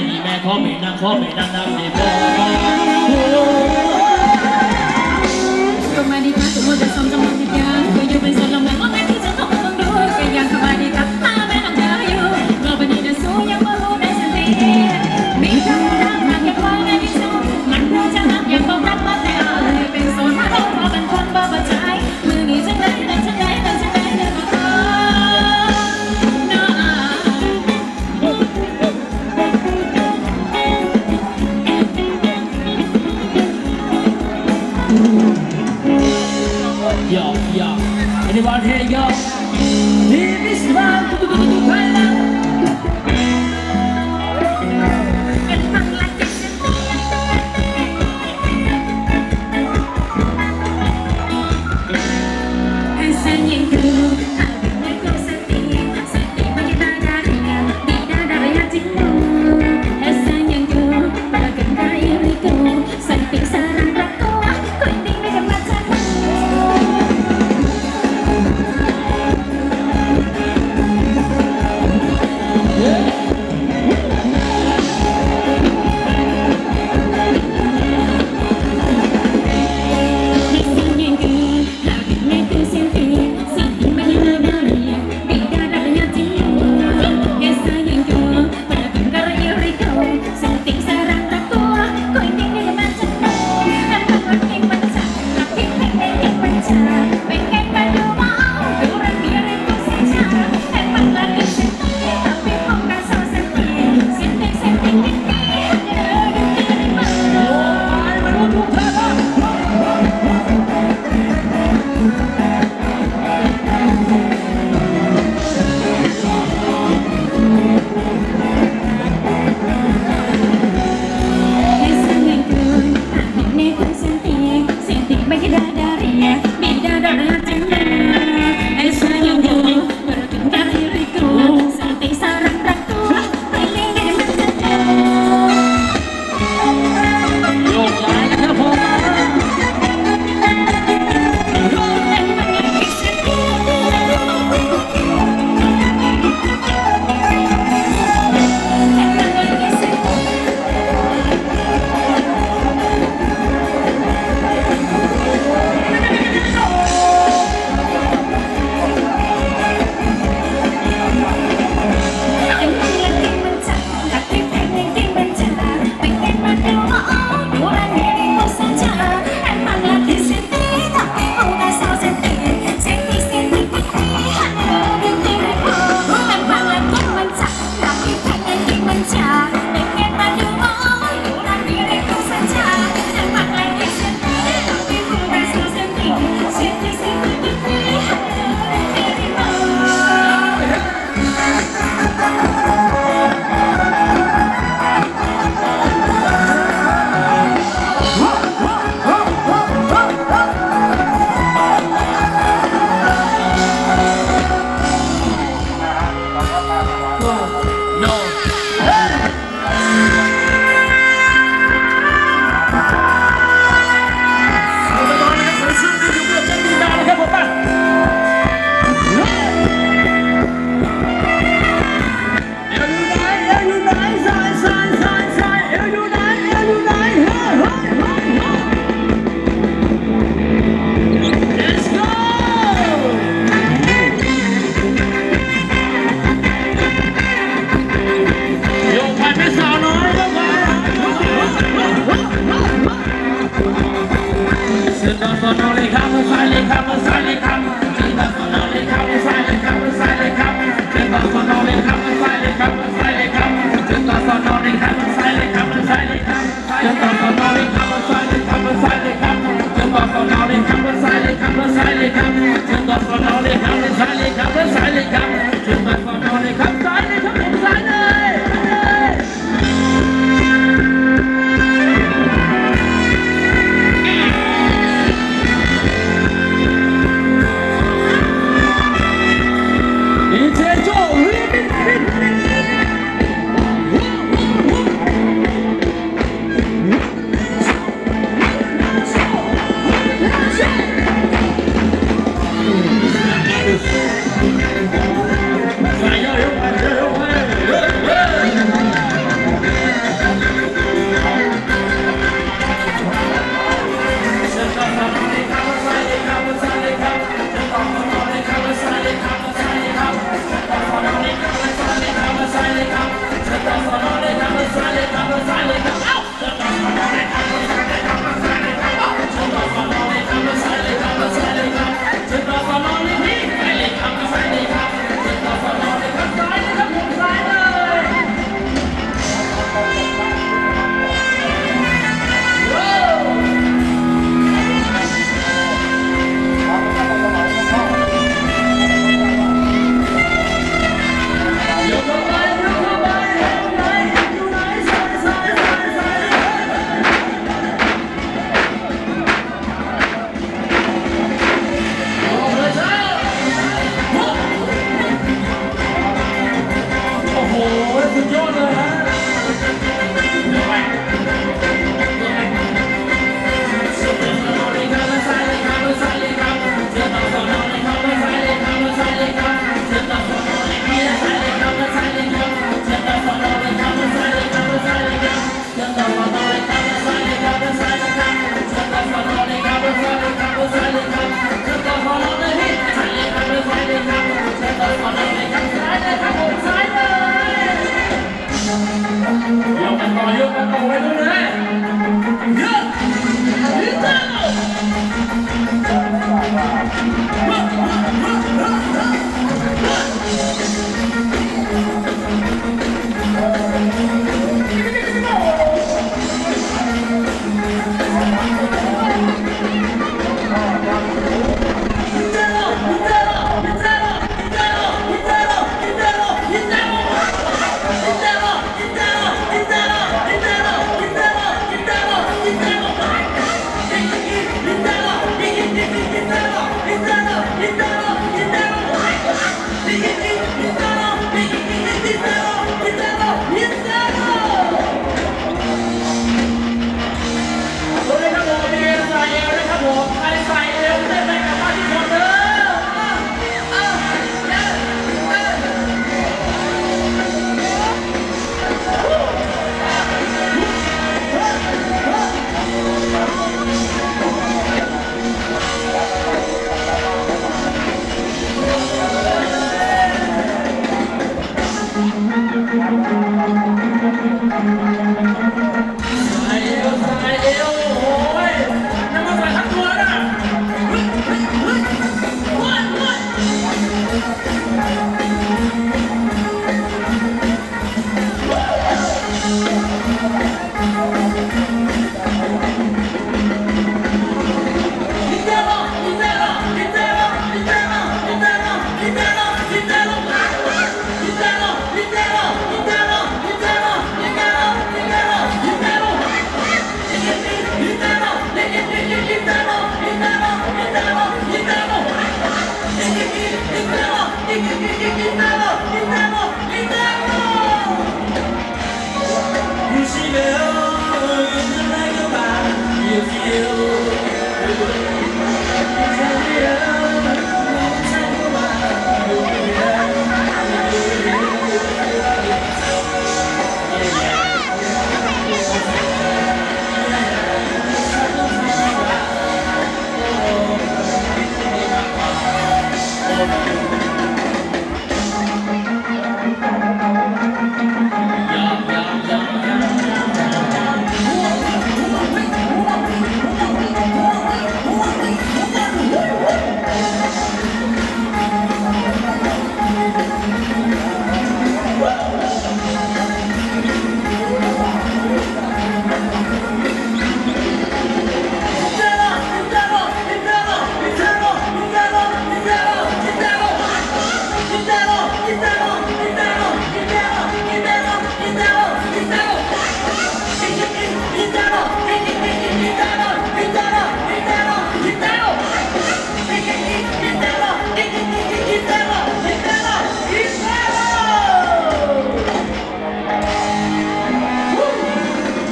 你们可没能可没能当你们。 Everybody here, yo. Leave this round, do do do do, right now.